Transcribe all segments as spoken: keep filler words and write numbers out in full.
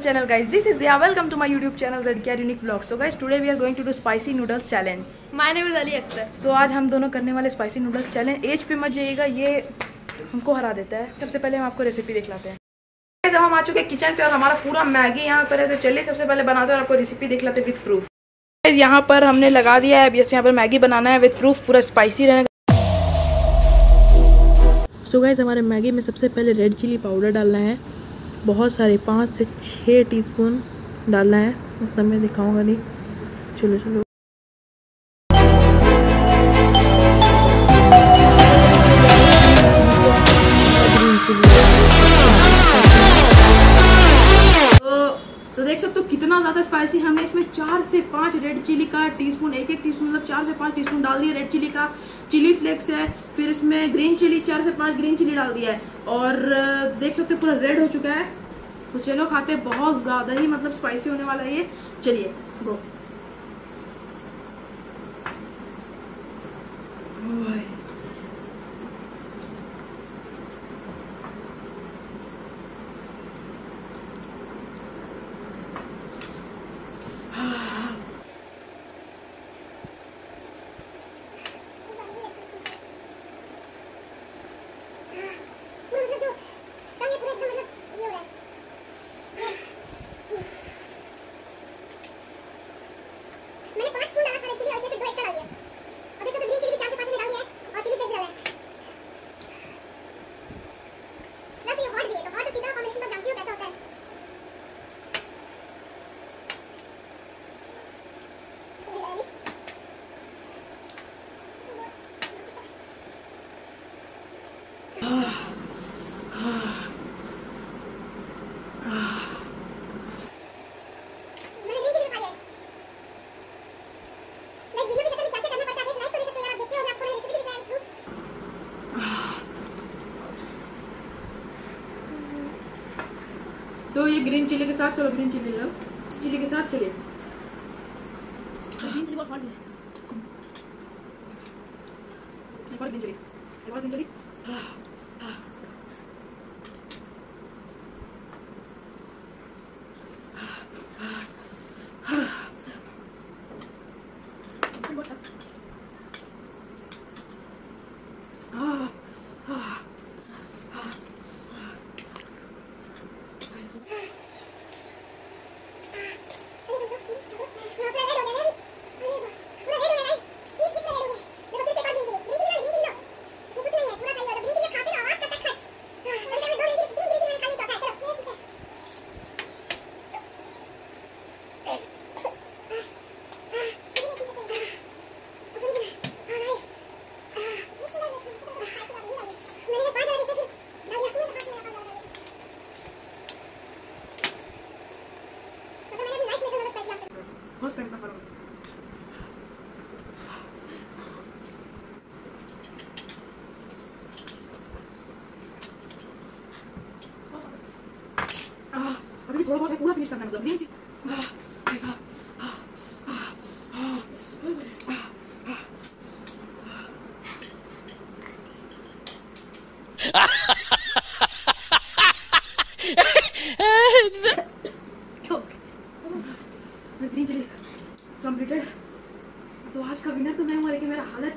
channel guys, this is Zia. Welcome to my YouTube channel ZedKAR Unique Vlog. So guys, today we are going to do spicy noodles challenge. My name is Ali Akhtar. So आज हम दोनों करने वाले spicy noodles challenge. As पे मत जाइएगा, ये हमको हरा देता है. सबसे पहले हम आपको रेसिपी दिखलाते हैं. Guys, हम आ चुके हैं किचन पे और हमारा पूरा मैगी यहाँ पर है. तो चलिए सबसे पहले बनाते हैं और आपको रेसिपी दिखलाते हैं विद प्रूफ. Guys, यहाँ पर हमने लगा दिया है. अब यहाँ पर मैगी बनाना है विद प्रूफ, पूरा स्पाइसी रहेगा. सो गाइज, हमारे मैगी में सबसे पहले रेड चिली पाउडर डालना है. बहुत सारे पाँच से छः टीस्पून डालना है, मतलब मैं दिखाऊंगा नहीं. चलो चलो तो देख सकते हो कितना ज़्यादा स्पाइसी. हमने इसमें चार से पाँच रेड चिली का टीस्पून, एक एक टीस्पून मतलब चार से पाँच टीस्पून डाल दिया. रेड चिली का चिली फ्लेक्स है, फिर इसमें ग्रीन चिली चार से पाँच ग्रीन चिली डाल दिया है और देख सकते हो पूरा रेड हो चुका है. तो चलो खाते हैं, बहुत ज़्यादा ही मतलब स्पाइसी होने वाला है ये. चलिए गो. तो ये ग्रीन चिली के साथ, चलो ग्रीन चिली लो, चिली के साथ चलिए. ग्रीन चिली बहुत हॉट है. एक और ग्रीन चिली, एक और ग्रीन चिली. थोड़ा बहुत पूरा फिनिश करना है, मतलब नहीं चाहिए. कंप्लीटेड. तो आज का विनर तो मैं हूँ, लेकिन मेरा हालत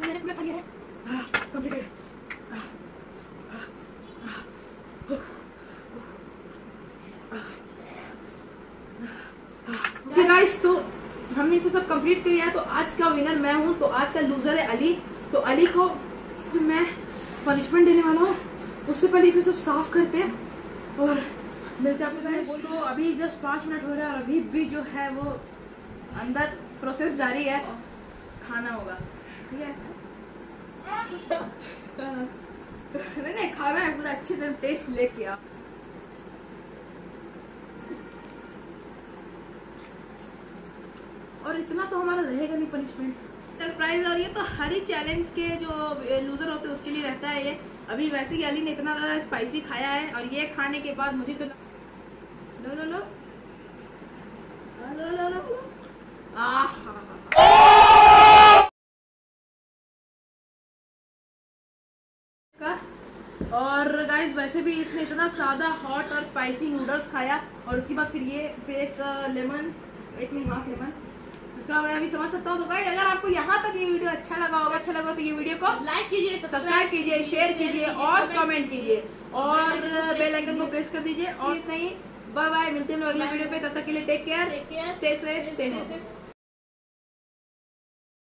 मैंने पूरा खा लिया है. हाँ, कंप्लीटेड. ओके गाइस, तो हमने इसे सब कंप्लीट किया है. तो आज का विनर मैं हूँ, तो आज का लूजर है अली. तो अली को तो मैं पनिशमेंट देने वाला हूँ. उससे पहले इसे सब साफ करते हैं और मिलते हैं आपको गाइस. तो अभी जस्ट पाँच मिनट हो रहा है और अभी भी जो है वो अंदर प्रोसेस जारी है. खाना होगा, ठीक है. नहीं नहीं, खाना है पूरा अच्छे से टेस्ट लेके आओ. और और इतना तो हमारा रहेगा नहीं पनिशमेंट सरप्राइज। और ये तो हर ही चैलेंज के जो लूज़र होते हैं उसके लिए रहता है ये। अभी वैसे ही अली ने इतना ज़्यादा स्पाइसी खाया है और ये खाने के बाद मुझे तो लो लो लो लो लो लो और गाइस वैसे भी इसने इतना सादा हॉट और स्पाइसी नूडल्स खाया और उसके बाद फिर ये फिर एक लेमन एक नहीं हाफ लेमन इसका मैं अभी समझ सकता हूँ। तो गाइस अगर आपको यहाँ तक ये वीडियो अच्छा लगा होगा अच्छा लगा तो ये वीडियो को लाइक कीजिए, सब्सक्राइब कीजिए, शेयर कीजिए और कमेंट कीजिए और बेल आइकन को प्रेस कर दीजिए। और नहीं बाय बाय, मिलते हैं अगले वीडियो पे। तब तक के लिए take care, stay safe, stay home.